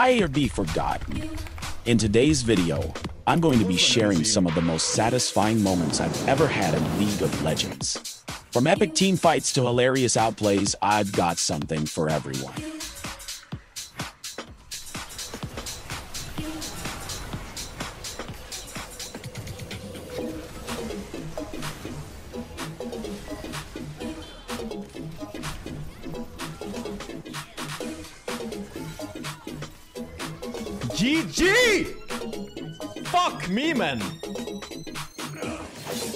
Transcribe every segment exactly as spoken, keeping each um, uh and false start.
Fire be forgotten. In today's video, I'm going to be sharing some of the most satisfying moments I've ever had in League of Legends. From epic team fights to hilarious outplays, I've got something for everyone. G G! Fuck me, man.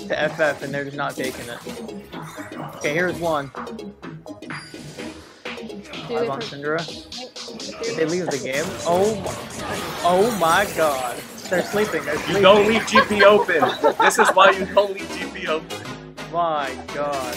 To F F and they're just not taking it. Okay, here's one. Live on Syndra. Did they leave the game? Oh my, oh my god. They're sleeping, they're sleeping. You don't leave G P open. This is why you don't leave G P open. My god.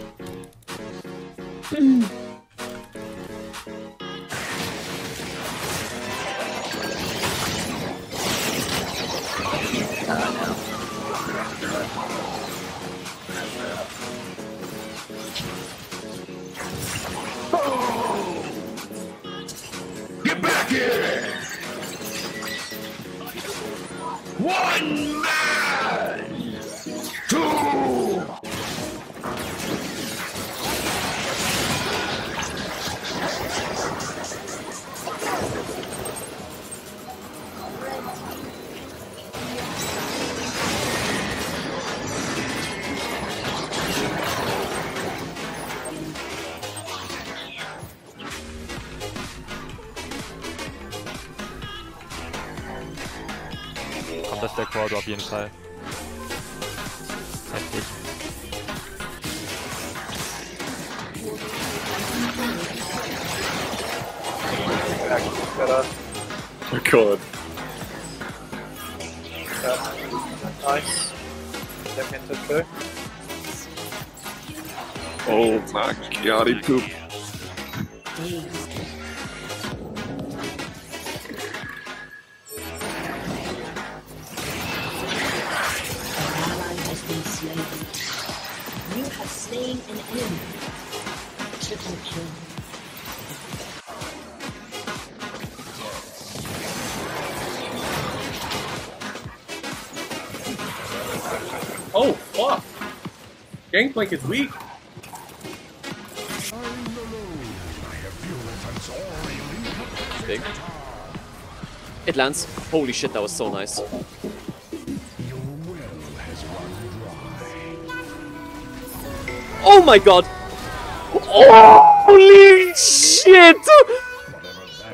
Get back here! One man! Two! Das ist der Quad auf jeden Fall. Heftig. Oh Gott. Nice. Oh my god, he pooped. Slain an enemy. Triple kill. Oh fuck! Gangplank is weak. Big. It lands. Holy shit, that was so nice. Oh my god! Holy shit!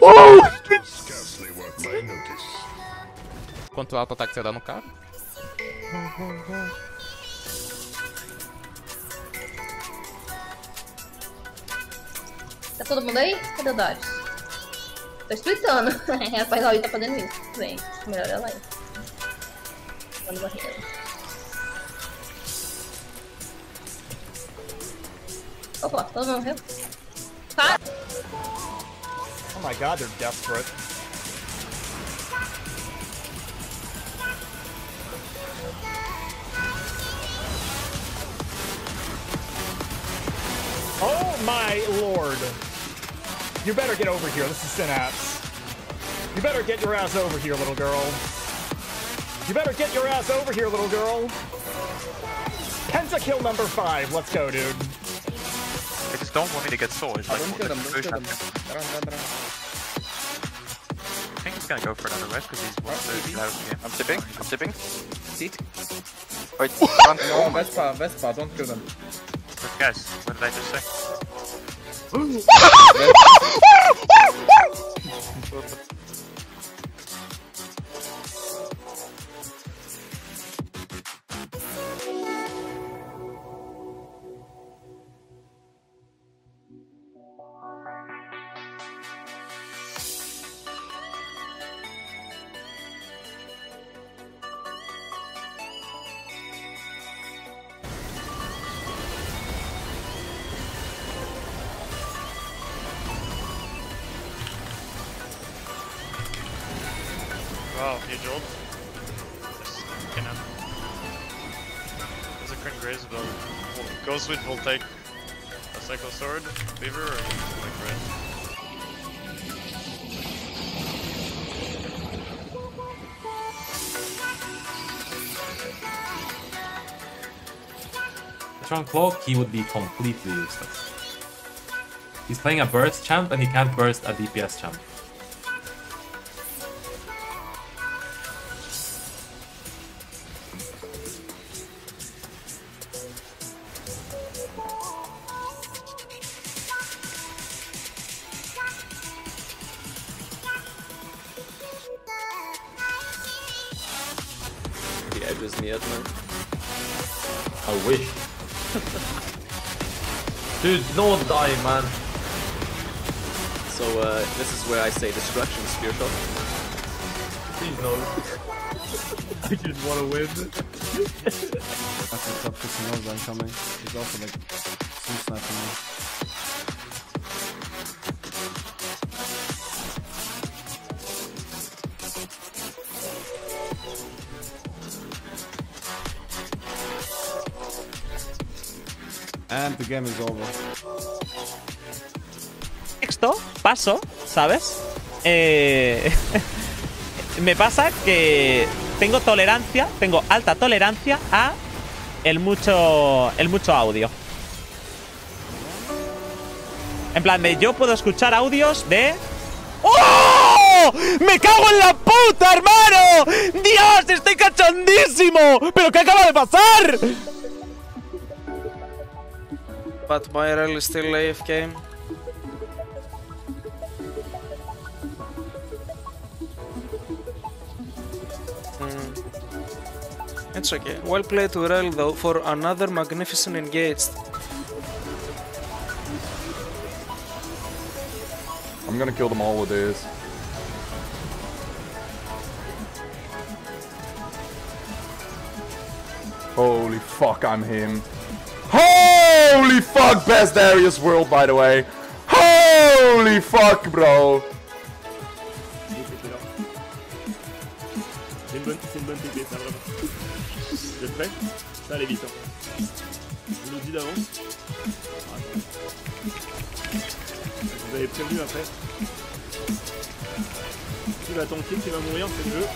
Oh! Quanto alto ataque você dá no carro? Tá todo mundo aí? Cadê o Darius? Tô explicando. Rapaz, a Oi tá fazendo isso. Bem, melhor ela aí. Quando morrer. Opa, todo mundo morreu. Tá. Oh my god, they're desperate. Oh my lord. You better get over here. This is Synapse. You better get your ass over here, little girl. You better get your ass over here, little girl. Pentakill number five. Let's go, dude. They just don't want me to get sword. It's like, oh, them, I think he's gonna go for another rest because he's one of those out of the game. I'm tipping, I'm tipping. Seat. Wait, run. No, Vespa, Vespa, don't kill them. But guys, what did I just say? Wow, you jolt. Yes, cannon. There's a Crane Graves build. Ghost Witch will take a Psycho Sword, Beaver, or like red. If on Cloak, he would be completely useless. He's playing a burst champ and he can't burst a D P S champ. He edges me at man. I wish. Dude, don't die, man. So uh, this is where I say destruction spear shot. Please no. I just want to win. I can stop pushing over and coming. He's also like some sniping me. And the game is over. Esto paso, ¿sabes? Eh, me pasa que tengo tolerancia, tengo alta tolerancia a el mucho, el mucho audio. En plan de yo puedo escuchar audios de... ¡Oh! ¡Me cago en la puta, hermano! ¡Dios, estoy cachondísimo! ¿Pero qué acaba de pasar? But Byral is still A F K. Mm. It's okay. Well played to Byral though for another magnificent engaged. I'm gonna kill them all with this. Holy fuck, I'm him. Holy fuck, best Darius world, by the way. Holy fuck, bro. J'ai une bonne, c'est une bonne T P, ça vraiment. Vous êtes prêts? Ça allez vite, hein. Je vous le dis d'avance. Je vous avais prévenu après. Qui va tanker, qui va mourir, c'est le jeu.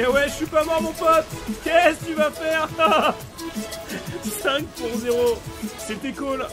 Eh ouais, je suis pas mort, mon pote. Qu'est-ce que tu vas faire? Cinq pour zéro. C'était cool.